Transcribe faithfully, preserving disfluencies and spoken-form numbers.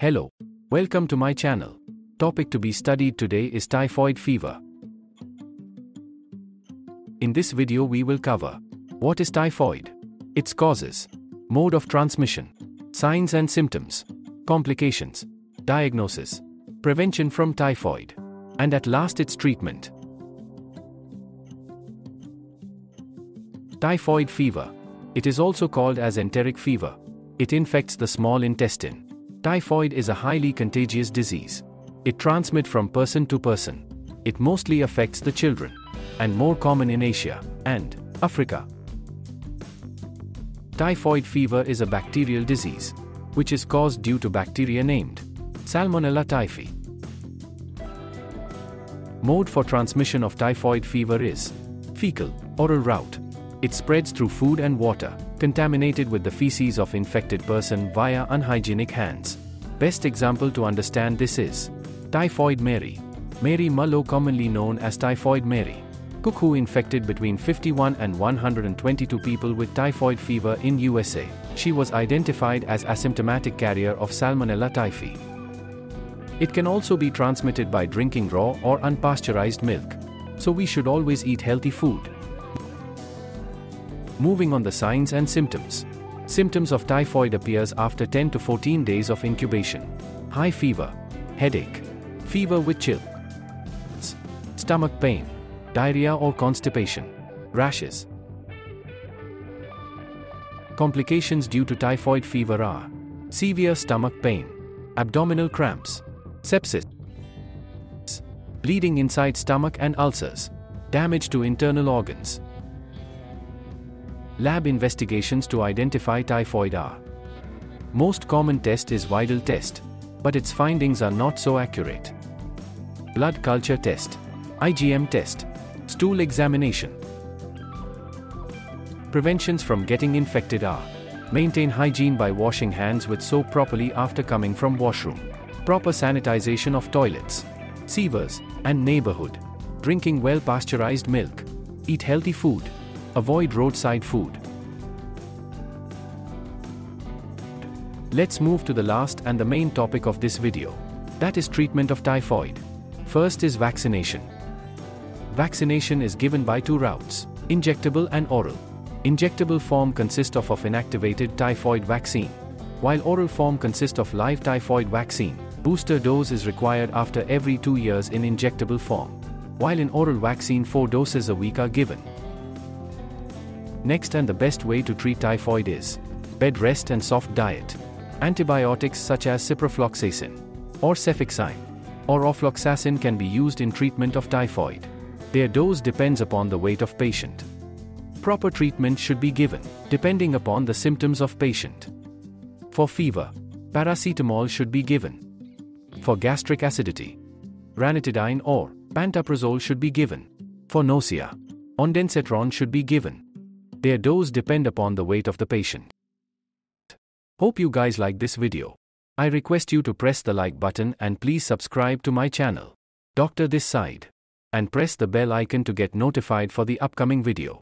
Hello. Welcome to my channel. Topic to be studied today is typhoid fever. In this video we will cover what is typhoid, its causes, mode of transmission, signs and symptoms, complications, diagnosis, prevention from typhoid, and at last its treatment. Typhoid fever. It is also called as enteric fever. It infects the small intestine. Typhoid is a highly contagious disease. It transmits from person to person. It mostly affects the children, and more common in Asia and Africa. Typhoid fever is a bacterial disease, which is caused due to bacteria named Salmonella typhi. Mode for transmission of typhoid fever is fecal, oral route. It spreads through food and water, contaminated with the feces of infected person via unhygienic hands. Best example to understand this is Typhoid Mary. Mary Mullow, commonly known as Typhoid Mary, cook who infected between fifty-one and one hundred twenty-two people with typhoid fever in U S A. She was identified as asymptomatic carrier of Salmonella typhi. It can also be transmitted by drinking raw or unpasteurized milk. So we should always eat healthy food. Moving on the signs and symptoms. Symptoms of typhoid appears after ten to fourteen days of incubation. High fever, headache, fever with chill, stomach pain, diarrhea or constipation, rashes. Complications due to typhoid fever are severe stomach pain, abdominal cramps, sepsis, bleeding inside stomach and ulcers, damage to internal organs. Lab investigations to identify typhoid are. Most common test is Vidal test, but its findings are not so accurate. Blood culture test, I g M test, stool examination. Preventions from getting infected are. Maintain hygiene by washing hands with soap properly after coming from washroom. Proper sanitization of toilets, sewers, and neighborhood. Drinking well pasteurized milk. Eat healthy food. Avoid roadside food. Let's move to the last and the main topic of this video. That is treatment of typhoid. First is vaccination. Vaccination is given by two routes, injectable and oral. Injectable form consists of, of inactivated typhoid vaccine, while oral form consists of live typhoid vaccine. Booster dose is required after every two years in injectable form, while in oral vaccine four doses a week are given. Next and the best way to treat typhoid is bed rest and soft diet. Antibiotics such as ciprofloxacin or cefixime or ofloxacin can be used in treatment of typhoid. Their dose depends upon the weight of patient. Proper treatment should be given depending upon the symptoms of patient. For fever, paracetamol should be given. For gastric acidity, ranitidine or pantoprazole should be given. For nausea, ondansetron should be given. Their dose depend upon the weight of the patient. Hope you guys like this video. I request you to press the like button and please subscribe to my channel, Doctor This Side, and press the bell icon to get notified for the upcoming video.